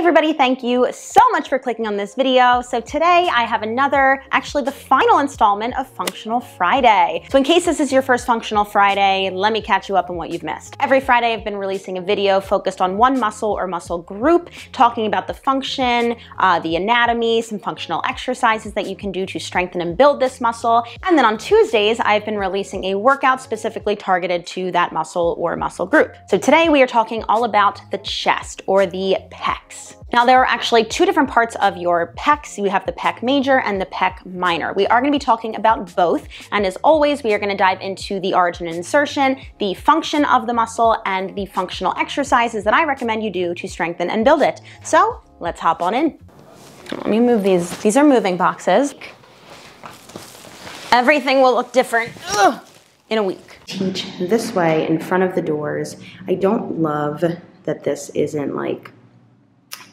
everybody, thank you so much for clicking on this video. So today I have another, actually the final installment of Functional Friday. So in case this is your first Functional Friday, let me catch you up on what you've missed. Every Friday I've been releasing a video focused on one muscle or muscle group, talking about the function, the anatomy, some functional exercises that you can do to strengthen and build this muscle. And then on Tuesdays, I've been releasing a workout specifically targeted to that muscle or muscle group. So today we are talking all about the chest or the pecs. Now there are actually two different parts of your pecs. You have the pec major and the pec minor. We are gonna be talking about both. And as always, we are gonna dive into the origin and insertion, the function of the muscle, and the functional exercises that I recommend you do to strengthen and build it. So let's hop on in. Let me move these. These are moving boxes. Everything will look different in a week. Teach this way in front of the doors. I don't love that this isn't like,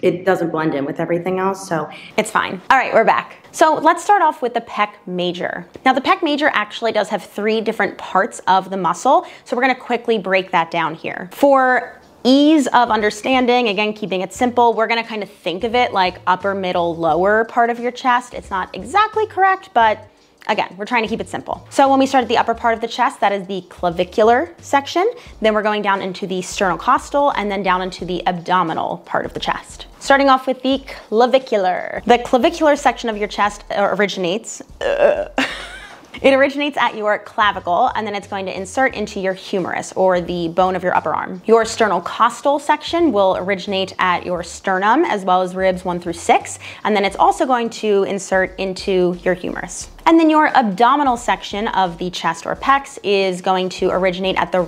it doesn't blend in with everything else, so it's fine. All right, we're back. So let's start off with the pec major. Now the pec major actually does have three different parts of the muscle, so we're gonna quickly break that down here. For ease of understanding, again, keeping it simple, we're gonna kind of think of it like upper, middle, lower part of your chest. It's not exactly correct, but again, we're trying to keep it simple. So when we start at the upper part of the chest, that is the clavicular section. Then we're going down into the sternocostal and then down into the abdominal part of the chest. Starting off with the clavicular. The clavicular section of your chest originates, it originates at your clavicle, and then it's going to insert into your humerus, or the bone of your upper arm. Your sternocostal section will originate at your sternum, as well as ribs 1 through 6, and then it's also going to insert into your humerus. And then your abdominal section of the chest or pecs is going to originate at the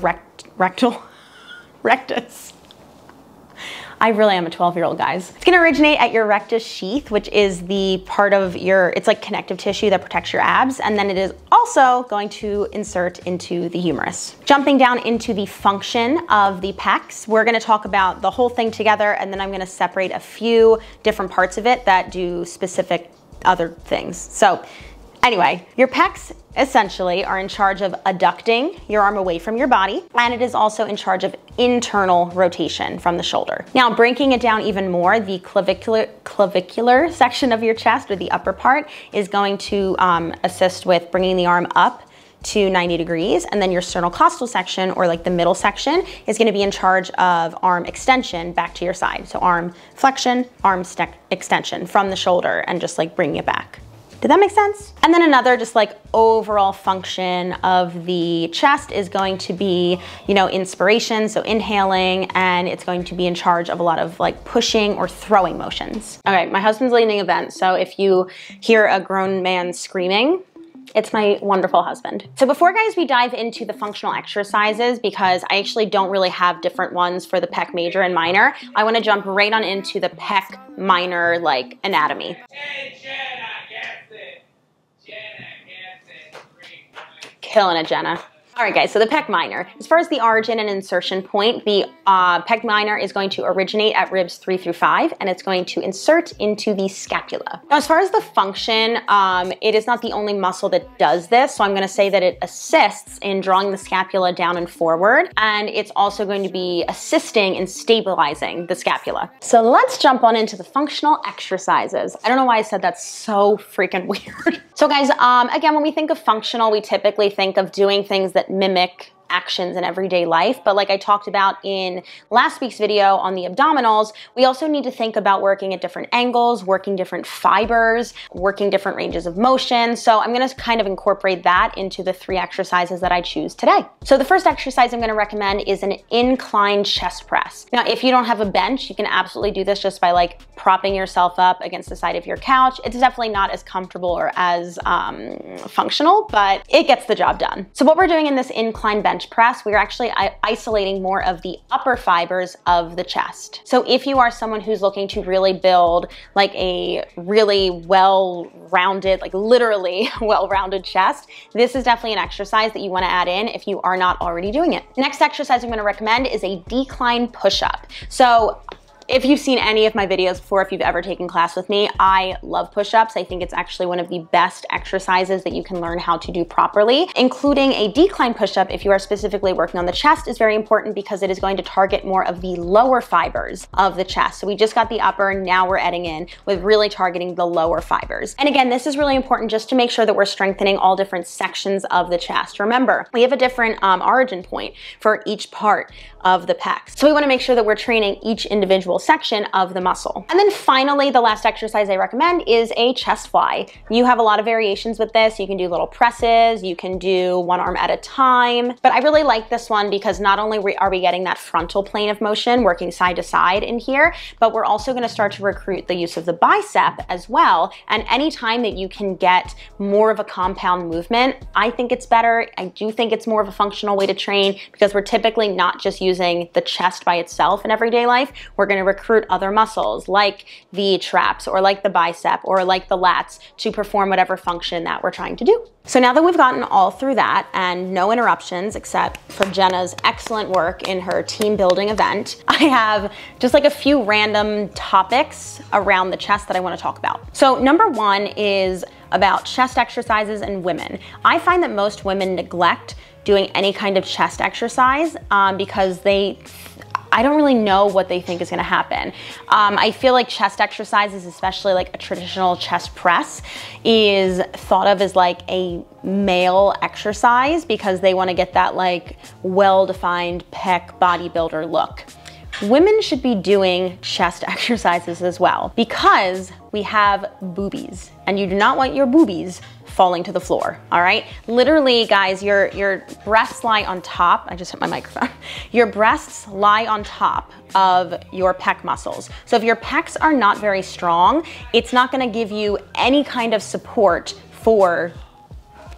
rectus. I really am a 12-year-old, guys. It's gonna originate at your rectus sheath, which is the part of your, it's like connective tissue that protects your abs, and then it is also going to insert into the humerus. Jumping down into the function of the pecs, we're gonna talk about the whole thing together, and then I'm gonna separate a few different parts of it that do specific other things. So anyway, your pecs essentially are in charge of adducting your arm away from your body, and it is also in charge of internal rotation from the shoulder. Now breaking it down even more, the clavicular section of your chest, or the upper part, is going to assist with bringing the arm up to 90 degrees, and then your sternocostal section, or like the middle section, is going to be in charge of arm extension back to your side. So arm flexion, arm extension from the shoulder, and just like bringing it back. Did that make sense? And then another just like overall function of the chest is going to be, you know, inspiration, so inhaling, and it's going to be in charge of a lot of like pushing or throwing motions. All right, my husband's leading an event, so if you hear a grown man screaming, it's my wonderful husband. So before, guys, we dive into the functional exercises, because I actually don't really have different ones for the pec major and minor, I wanna jump right on into the pec minor like anatomy. Killing it, Jenna. All right, guys, so the pec minor. As far as the origin and insertion point, the pec minor is going to originate at ribs 3 through 5, and it's going to insert into the scapula. Now, as far as the function, it is not the only muscle that does this, so I'm gonna say that it assists in drawing the scapula down and forward, and it's also going to be assisting in stabilizing the scapula. So let's jump on into the functional exercises. I don't know why I said that's so freaking weird. So guys, again, when we think of functional, we typically think of doing things that mimic actions in everyday life, but like I talked about in last week's video on the abdominals, we also need to think about working at different angles, working different fibers, working different ranges of motion. So I'm gonna kind of incorporate that into the 3 exercises that I choose today. So the first exercise I'm gonna recommend is an incline chest press. Now, if you don't have a bench, you can absolutely do this just by like propping yourself up against the side of your couch. It's definitely not as comfortable or as functional, but it gets the job done. So what we're doing in this incline bench press, we're actually isolating more of the upper fibers of the chest. So if you are someone who's looking to really build like a really well-rounded, like literally well-rounded chest, this is definitely an exercise that you want to add in if you are not already doing it. Next exercise I'm going to recommend is a decline push-up. So If you've seen any of my videos before, if you've ever taken class with me, I love push-ups. I think it's actually one of the best exercises that you can learn how to do properly. Including a decline push-up, if you are specifically working on the chest, is very important because it is going to target more of the lower fibers of the chest. So we just got the upper, now we're adding in with really targeting the lower fibers. And again, this is really important just to make sure that we're strengthening all different sections of the chest. Remember, we have a different origin point for each part of the pecs. So we wanna make sure that we're training each individual section of the muscle. And then finally, the last exercise I recommend is a chest fly. You have a lot of variations with this. You can do little presses, you can do one arm at a time, but I really like this one because not only are we getting that frontal plane of motion, working side to side in here, but we're also gonna start to recruit the use of the bicep as well. And any time that you can get more of a compound movement, I think it's better. I do think it's more of a functional way to train because we're typically not just using the chest by itself in everyday life. We're gonna recruit other muscles like the traps or like the bicep or like the lats to perform whatever function that we're trying to do. So now that we've gotten all through that and no interruptions except for Jenna's excellent work in her team building event, I have just like a few random topics around the chest that I wanna talk about. So number 1 is about chest exercises and women. I find that most women neglect doing any kind of chest exercise because I don't really know what they think is gonna happen. I feel like chest exercises, especially like a traditional chest press, is thought of as like a male exercise because they wanna get that like well-defined pec bodybuilder look. Women should be doing chest exercises as well because we have boobies and you do not want your boobies falling to the floor, all right? Literally, guys, your breasts lie on top. I just hit my microphone. Your breasts lie on top of your pec muscles. So if your pecs are not very strong, it's not gonna give you any kind of support for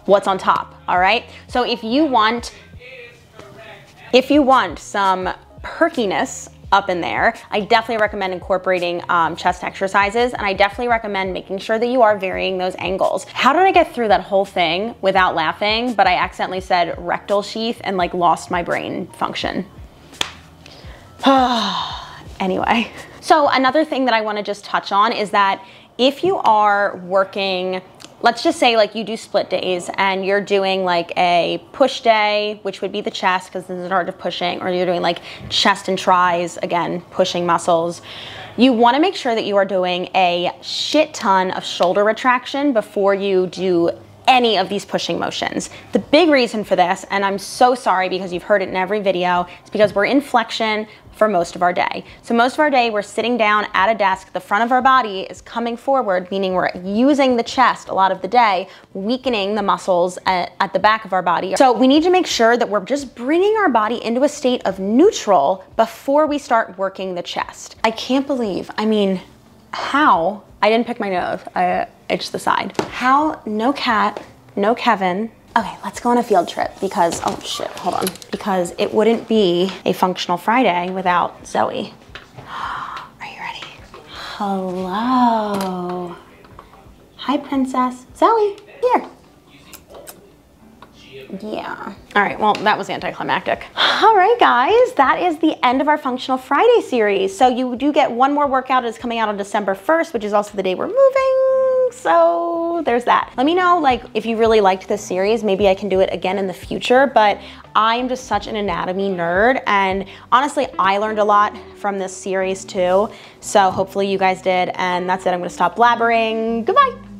what's on top, all right? So if you want some perkiness up in there, I definitely recommend incorporating chest exercises, and I definitely recommend making sure that you are varying those angles. How did I get through that whole thing without laughing, but I accidentally said rectal sheath and like lost my brain function? Anyway. So another thing that I wanna just touch on is that if you are working, let's just say like you do split days and you're doing like a push day, which would be the chest because this is an art of pushing, or you're doing like chest and tries, again, pushing muscles. You wanna make sure that you are doing a shit ton of shoulder retraction before you do any of these pushing motions. The big reason for this, and I'm so sorry because you've heard it in every video, it's because we're in flexion for most of our day. So most of our day, we're sitting down at a desk. The front of our body is coming forward, meaning we're using the chest a lot of the day, weakening the muscles at the back of our body. So we need to make sure that we're just bringing our body into a state of neutral before we start working the chest. I can't believe, I mean, how? I didn't pick my nose, I itched the side. How, no Kat, no Kevin. Okay, let's go on a field trip because, oh shit, hold on. Because it wouldn't be a Functional Friday without Zoe. Are you ready? Hello. Hi, princess. Zoe, here. Yeah. All right, well, that was anticlimactic. All right, guys, that is the end of our Functional Friday series. So you do get one more workout. It's coming out on December 1st, which is also the day we're moving. So there's that. Let me know like if you really liked this series. Maybe I can do it again in the future, but I am just such an anatomy nerd. And honestly, I learned a lot from this series too. So hopefully you guys did. And that's it. I'm gonna stop blabbering. Goodbye.